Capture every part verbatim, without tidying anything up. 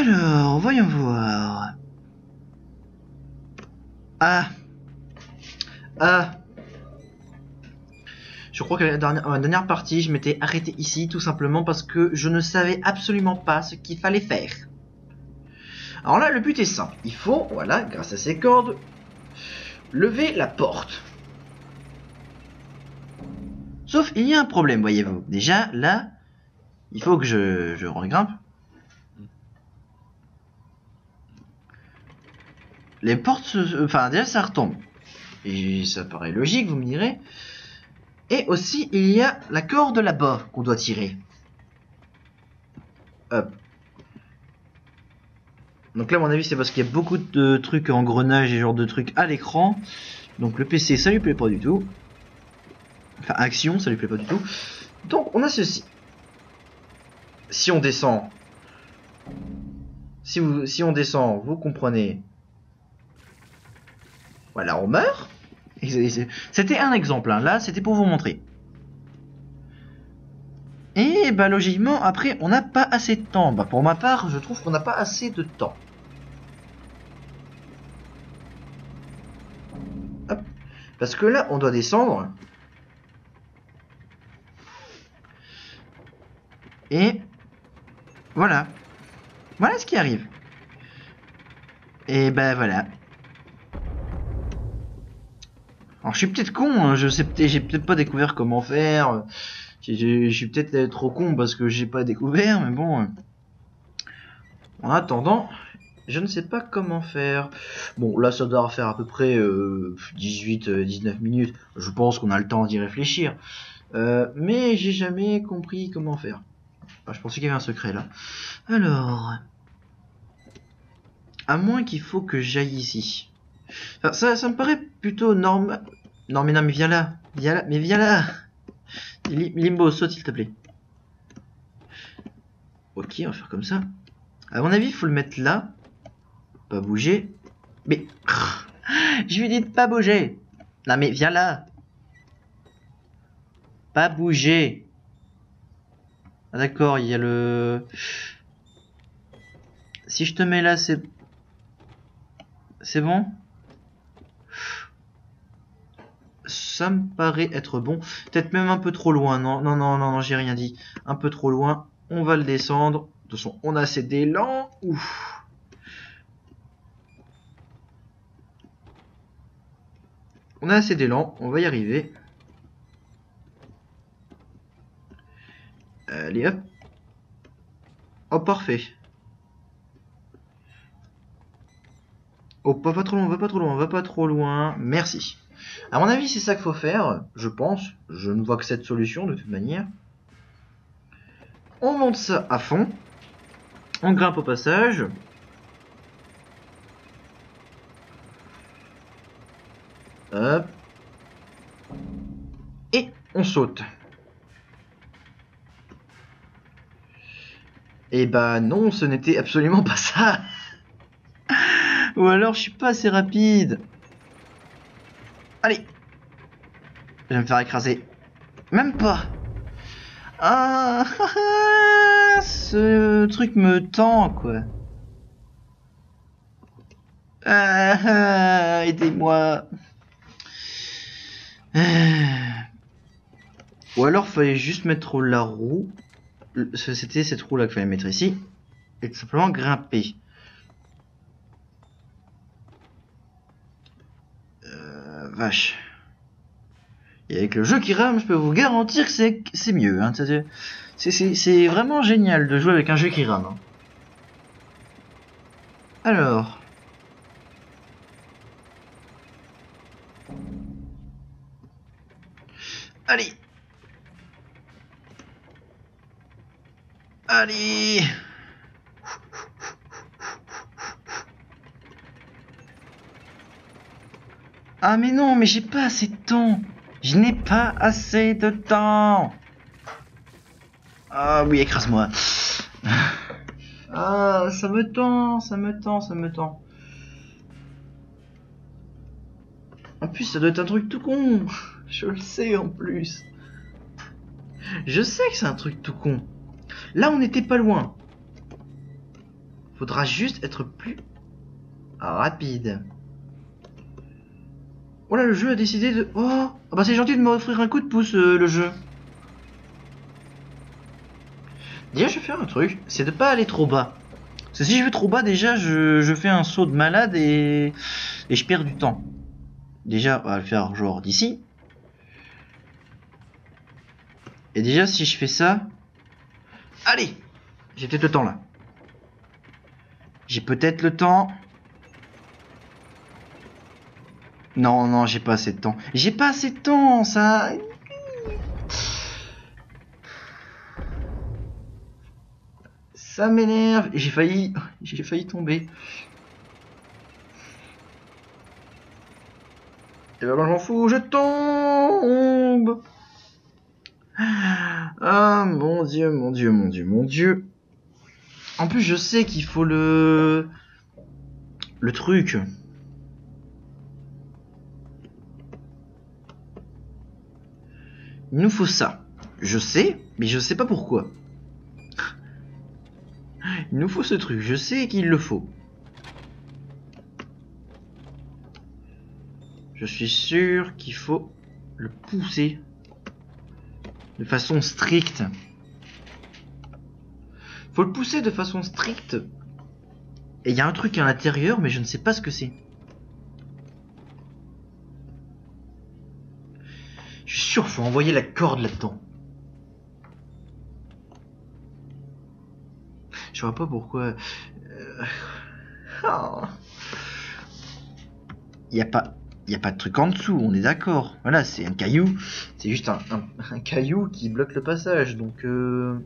Alors, voyons voir. Ah. Ah. Je crois que la dernière, la dernière partie, je m'étais arrêté ici, tout simplement parce que je ne savais absolument pas ce qu'il fallait faire. Alors là, le but est simple. Il faut, voilà, grâce à ces cordes, lever la porte. Sauf, il y a un problème, voyez-vous. Déjà, là, il faut que je, je regrimpe. Les portes, se, enfin, déjà, ça retombe. Et ça paraît logique, vous me direz. Et aussi, il y a la corde là-bas qu'on doit tirer. Hop. Donc là, à mon avis, c'est parce qu'il y a beaucoup de trucs engrenages et genre de trucs à l'écran. Donc le P C, ça lui plaît pas du tout. Enfin, action, ça lui plaît pas du tout. Donc on a ceci. Si on descend... Si, vous, si on descend, vous comprenez... Voilà, on meurt. C'était un exemple, hein. Là, c'était pour vous montrer. Et bah logiquement, après, on n'a pas assez de temps. Bah, pour ma part, je trouve qu'on n'a pas assez de temps. Hop. Parce que là, on doit descendre. Et voilà. Voilà ce qui arrive. Et bah voilà. Alors je suis peut-être con, hein. Je sais peut-être, j'ai peut-être pas découvert comment faire. Je suis peut-être trop con parce que j'ai pas découvert, mais bon. En attendant, je ne sais pas comment faire. Bon, là ça doit faire à peu près euh, dix-huit à dix-neuf minutes. Je pense qu'on a le temps d'y réfléchir. Euh, mais j'ai jamais compris comment faire. Enfin, je pensais qu'il y avait un secret là. Alors. À moins qu'il faut que j'aille ici. Enfin, ça, ça me paraît plutôt normal. Non mais non mais viens là. Viens là. Mais viens là. Limbo, saute s'il te plaît. Ok, on va faire comme ça. À mon avis, il faut le mettre là. Pas bouger. Mais... Je lui dis de pas bouger. Non mais viens là. Pas bouger. Ah, d'accord, il y a le... Si je te mets là, c'est... C'est bon ? Ça me paraît être bon. Peut-être même un peu trop loin. Non, non, non, non, non, j'ai rien dit. Un peu trop loin. On va le descendre. De toute façon, on a assez d'élan. Ouf. On a assez d'élan. On va y arriver. Allez, hop. Oh, parfait. Oh, pas, pas trop loin, va pas trop loin, va pas trop loin. Merci. À mon avis, c'est ça qu'il faut faire, je pense. Je ne vois que cette solution, de toute manière. On monte ça à fond. On grimpe au passage. Hop. Et on saute. Et bah non, ce n'était absolument pas ça. Ou alors, je suis pas assez rapide. Allez. Je vais me faire écraser. Même pas. Ah, ce truc me tend, quoi. Ah, aidez-moi. Ou alors, fallait juste mettre la roue. C'était cette roue-là qu'il fallait mettre ici. Et tout simplement grimper. Vache. Et avec le jeu qui rame, je peux vous garantir que c'est mieux. Hein. C'est vraiment génial de jouer avec un jeu qui rame. Hein. Alors. Allez. Allez. Ah mais non, mais j'ai pas assez de temps. Je n'ai pas assez de temps. Ah oui, écrase-moi. Ah, ça me tend, ça me tend, ça me tend. En plus, ça doit être un truc tout con. Je le sais en plus. Je sais que c'est un truc tout con. Là, on n'était pas loin. Faudra juste être plus rapide. Oh là, le jeu a décidé de... Oh, ah bah c'est gentil de m'offrir un coup de pouce, euh, le jeu. Déjà, je vais faire un truc, c'est de pas aller trop bas. Parce que si je vais trop bas, déjà, je, je fais un saut de malade et, et je perds du temps. Déjà, on va le faire genre d'ici. Et déjà, si je fais ça... Allez, j'ai peut-être le temps, là. J'ai peut-être le temps... Non, non, j'ai pas assez de temps. J'ai pas assez de temps, ça... Ça m'énerve. J'ai failli... J'ai failli tomber. Et ben, ben je m'en fous, je tombe. Ah, mon Dieu, mon Dieu, mon Dieu, mon Dieu. En plus, je sais qu'il faut le... Le truc... Il nous faut ça. Je sais, mais je sais pas pourquoi. Il nous faut ce truc. Je sais qu'il le faut. Je suis sûr qu'il faut le pousser. De façon stricte. Faut le pousser de façon stricte. Et il y a un truc à l'intérieur, mais je ne sais pas ce que c'est. Je suis sûr, faut envoyer la corde là-dedans. Je vois pas pourquoi. Euh... Oh. Y a pas, y a pas de truc en dessous. On est d'accord. Voilà, c'est un caillou. C'est juste un, un, un caillou qui bloque le passage. Donc, euh...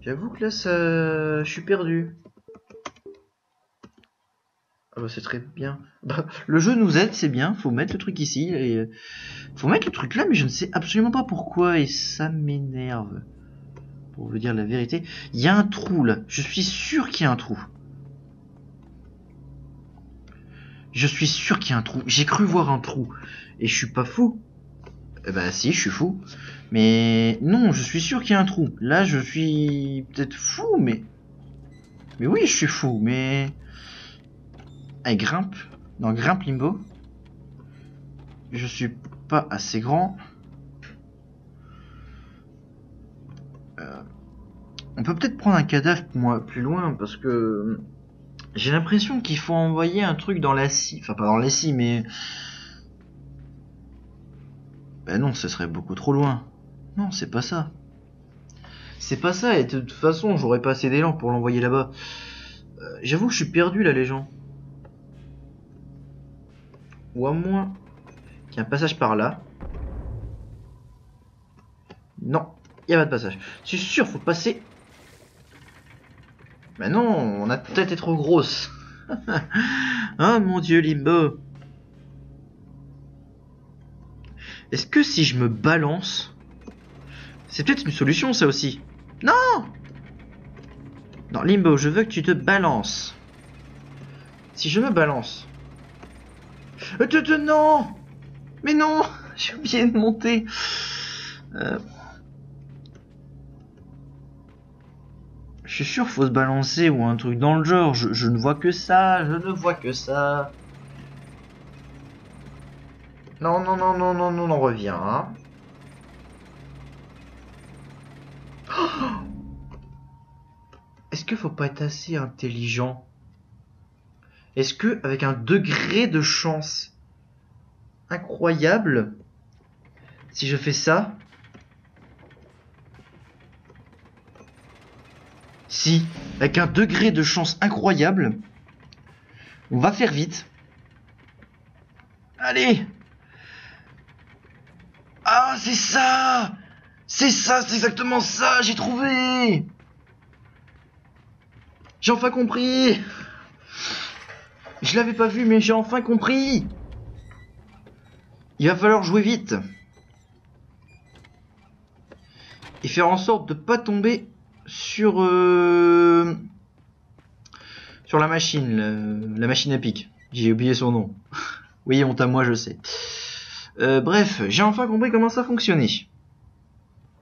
j'avoue que là, ça, je suis perdu. Ah bah c'est très bien. Bah, le jeu nous aide, c'est bien. Faut mettre le truc ici et euh, faut mettre le truc là, mais je ne sais absolument pas pourquoi et ça m'énerve. Pour vous dire la vérité, il y a un trou là. Je suis sûr qu'il y a un trou. Je suis sûr qu'il y a un trou. J'ai cru voir un trou et je suis pas fou. Eh bah si, je suis fou. Mais non, je suis sûr qu'il y a un trou. Là, je suis peut-être fou, mais mais oui, je suis fou, mais. Elle grimpe. Non, grimpe Limbo. Je suis pas assez grand. Euh, on peut peut-être prendre un cadavre moi, plus loin parce que j'ai l'impression qu'il faut envoyer un truc dans la scie. Enfin, pas dans la scie, mais. Ben non, ce serait beaucoup trop loin. Non, c'est pas ça. C'est pas ça, et de toute façon, j'aurais pas assez d'élan pour l'envoyer là-bas. Euh, J'avoue que je suis perdu là, les gens. Ou à moins qu'il y ait un passage par là. Non, il n'y a pas de passage. Je suis sûr, faut passer. Mais non, on a peut-être trop grosse. Oh mon Dieu, Limbo. Est-ce que si je me balance... C'est peut-être une solution, ça aussi. Non! Non, Limbo, je veux que tu te balances. Si je me balance... Non, mais non, j'ai oublié de monter. Euh... Je suis sûr, faut se balancer ou un truc dans le genre. Je, je ne vois que ça, je ne vois que ça. Non, non, non, non, non, non, on revient. Hein. Oh, est-ce qu'il faut pas être assez intelligent? Est-ce que, avec un degré de chance incroyable, si je fais ça... Si, avec un degré de chance incroyable, on va faire vite. Allez! Ah, c'est ça! C'est ça, c'est exactement ça, j'ai trouvé! J'ai enfin compris! Je l'avais pas vu, mais j'ai enfin compris. Il va falloir jouer vite. Et faire en sorte de pas tomber sur... Euh, sur la machine. La, la machine à pic. J'ai oublié son nom. Oui, honte à moi, je sais. Euh, bref, j'ai enfin compris comment ça fonctionnait.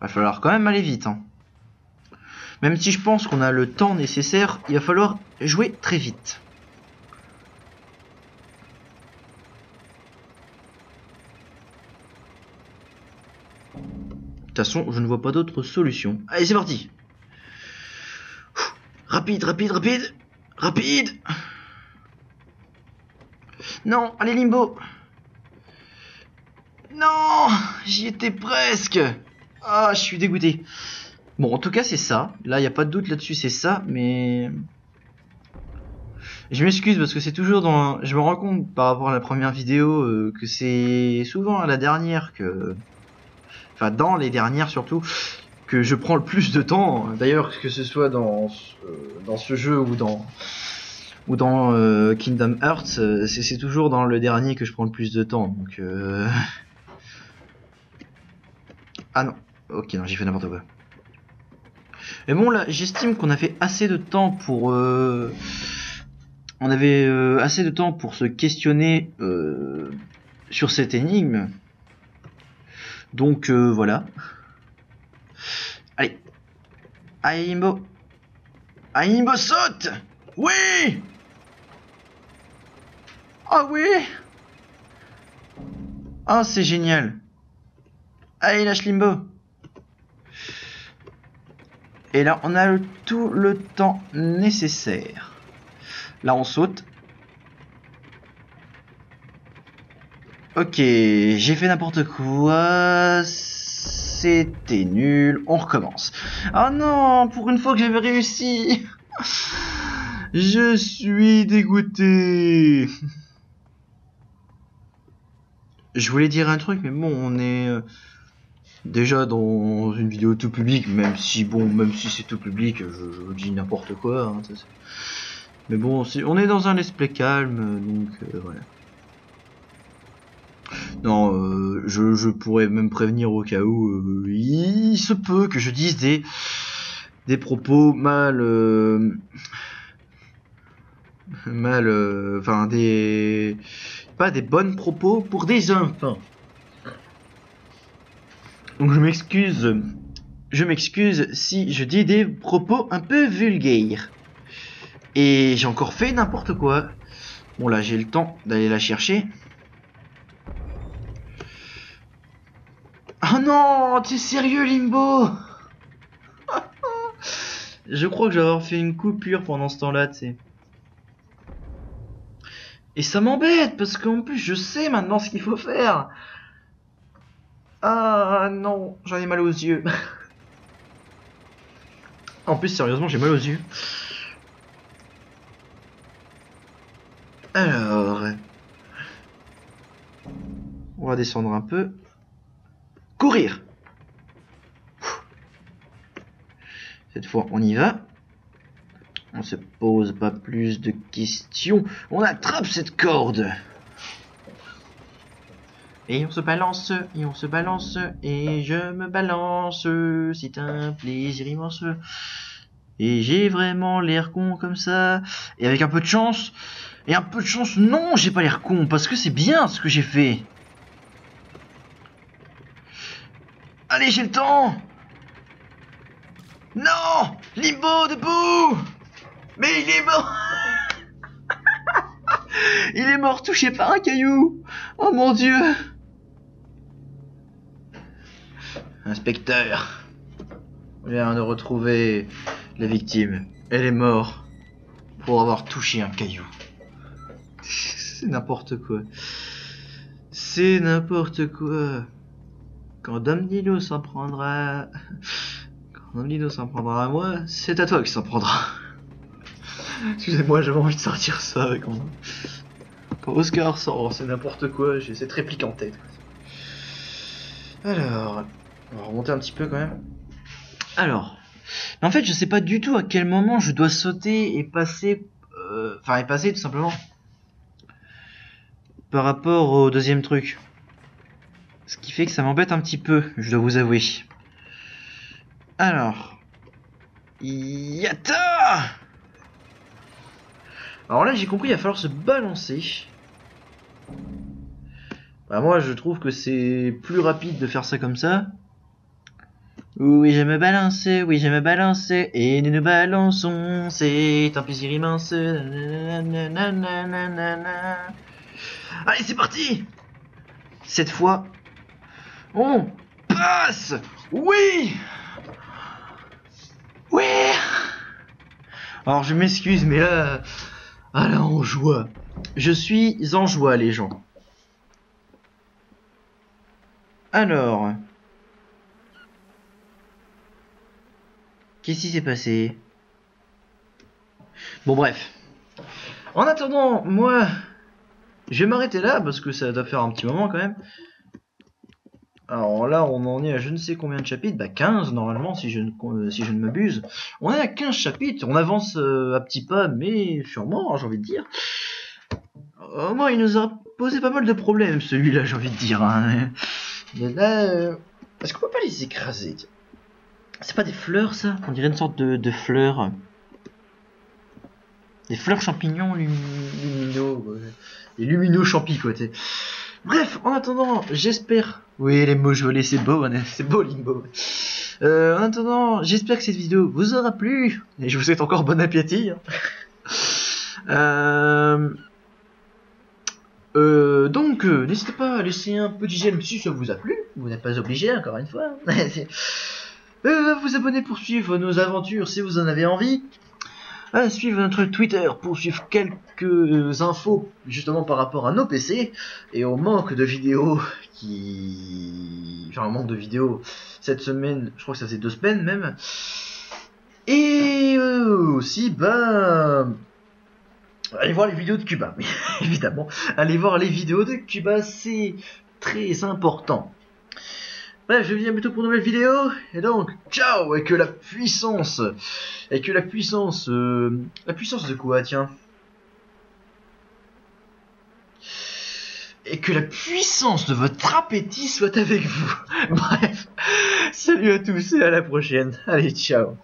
Va falloir quand même aller vite. Hein. Même si je pense qu'on a le temps nécessaire, il va falloir jouer très vite. De toute façon, je ne vois pas d'autre solution. Allez, c'est parti. Ouh, rapide, rapide, rapide. Rapide. Non, allez Limbo. Non, j'y étais presque. Ah, je suis dégoûté. Bon, en tout cas, c'est ça. Là, il n'y a pas de doute là-dessus, c'est ça. Mais... je m'excuse parce que c'est toujours dans... je me rends compte par rapport à la première vidéo euh, que c'est souvent à la dernière que... enfin, dans les dernières surtout, que je prends le plus de temps. D'ailleurs, que ce soit dans, euh, dans ce jeu ou dans... ou dans euh, Kingdom Hearts, euh, c'est toujours dans le dernier que je prends le plus de temps. Donc, euh... ah non. Ok, non, j'ai fait n'importe quoi. Mais bon, là, j'estime qu'on a fait assez de temps pour... Euh... on avait euh, assez de temps pour se questionner euh, sur cette énigme. Donc, euh, voilà. Allez. Allez, Limbo. Allez, Limbo, saute! Oui! Ah oui! Ah, c'est génial! Allez, lâche Limbo! Et là, on a le, tout le temps nécessaire. Là, on saute. Ok, j'ai fait n'importe quoi. C'était nul. On recommence. Ah non, pour une fois que j'avais réussi. Je suis dégoûté. Je voulais dire un truc, mais bon, on est... déjà dans une vidéo tout public, même si bon, même si c'est tout public, je, je dis n'importe quoi. Hein, ça, mais bon, si on est dans un let's play calme, donc euh, voilà. Non, euh, je, je pourrais même prévenir au cas où euh, il se peut que je dise des des propos mal, euh, mal, enfin euh, des pas des bonnes propos pour des enfants. Donc je m'excuse, je m'excuse si je dis des propos un peu vulgaires. Et j'ai encore fait n'importe quoi. Bon là j'ai le temps d'aller la chercher. Oh non, t'es sérieux Limbo? Je crois que je vais avoir fait une coupure pendant ce temps-là, tu sais. Et ça m'embête parce qu'en plus je sais maintenant ce qu'il faut faire. Ah non, j'en ai mal aux yeux. En plus, sérieusement, j'ai mal aux yeux. Alors... on va descendre un peu. Courir! Cette fois, on y va. On se pose pas plus de questions. On attrape cette corde! Et on se balance, et on se balance, et je me balance, c'est un plaisir immense. Et j'ai vraiment l'air con comme ça. Et avec un peu de chance, et un peu de chance, non, j'ai pas l'air con, parce que c'est bien ce que j'ai fait. Allez, j'ai le temps. Non, Limbo, debout. Mais il est mort. Il est mort touché par un caillou. Oh mon dieu. Inspecteur, on vient de retrouver la victime. Elle est morte pour avoir touché un caillou. C'est n'importe quoi. C'est n'importe quoi. Quand Dom Dino s'en prendra... quand Dom Dino s'en prendra à moi, c'est à toi qui s'en prendra. Excusez-moi, j'avais envie de sortir ça avec moi. Quand Oscar sort, c'est n'importe quoi, j'ai cette réplique en tête. Alors... on va remonter un petit peu quand même. Alors, en fait, je sais pas du tout à quel moment je dois sauter et passer, euh, enfin, et passer tout simplement par rapport au deuxième truc. Ce qui fait que ça m'embête un petit peu, je dois vous avouer. Alors, yata! Alors là, j'ai compris, il va falloir se balancer. Bah moi, je trouve que c'est plus rapide de faire ça comme ça. Oui, j'aime balancer, oui, j'aime balancer, et nous nous balançons, c'est un plaisir immense. Allez, c'est parti! Cette fois, on passe! Oui! Oui! Alors, je m'excuse, mais là... Ah là, en joie. Je suis en joie, les gens. Alors... Qu'est-ce qui s'est passé? Bon bref. En attendant, moi, je vais m'arrêter là parce que ça doit faire un petit moment quand même. Alors là, on en est à je ne sais combien de chapitres, bah quinze normalement si je ne, si je ne m'abuse. On est à quinze chapitres, on avance à petits pas, mais sûrement, j'ai envie de dire. Au moins, il nous a posé pas mal de problèmes celui-là, j'ai envie de dire. Hein. Mais là, euh... est-ce qu'on peut pas les écraser? C'est pas des fleurs ça? On dirait une sorte de, de fleurs. Des fleurs champignons luminaux. Ouais. Des luminaux champis quoi. T'sais. Bref, en attendant, j'espère. Oui, les mots volés, c'est beau, c'est beau Limbo. Euh, en attendant, j'espère que cette vidéo vous aura plu. Et je vous souhaite encore bon appétit. Hein. euh... Euh, donc, euh, n'hésitez pas à laisser un petit j'aime si ça vous a plu. Vous n'êtes pas obligé, encore une fois. Euh, vous abonner pour suivre nos aventures si vous en avez envie, à suivre notre Twitter pour suivre quelques infos justement par rapport à nos P C et au manque de vidéos qui... Enfin, au manque de vidéos cette semaine, je crois que ça faisait deux semaines même. Et euh, aussi, bah... allez voir les vidéos de Cuba, évidemment. Allez voir les vidéos de Cuba, c'est très important. Bref, je vous dis à bientôt pour une nouvelle vidéo, et donc, ciao, et que la puissance, et que la puissance, euh, la puissance de quoi, tiens? Et que la puissance de votre appétit soit avec vous. Bref, salut à tous, et à la prochaine, allez, ciao.